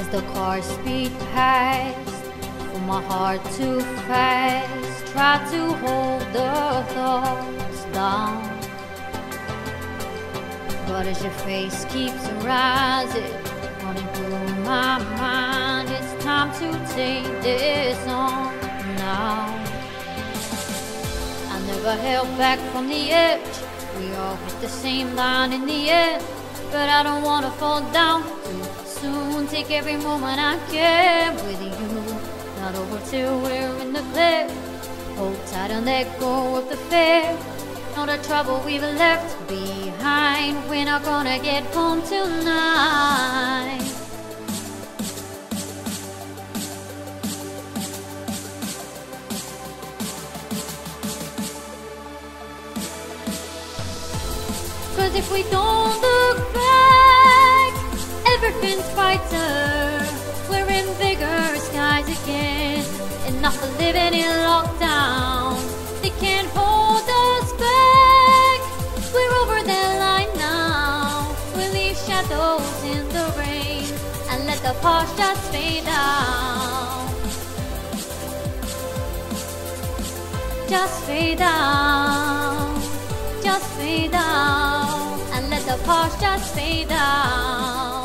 As the car speed past, for my heart too fast, try to hold the thoughts down. But as your face keeps rising, running through my mind, it's time to take this on now. I never held back from the edge, we all hit the same line in the end. But I don't want to fall down too soon, take every moment I can with you. Not over till we're in the clear, hold tight and let go of the fear. All the trouble we've left behind, we're not gonna get home tonight. Cause if we don't look back, everything's brighter. We're in bigger skies again, and not living in lockdown. They can't hold us back, we're over that line now. We'll leave shadows in the rain and let the past just fade out. Just fade out, just fade out, and let the past just fade out.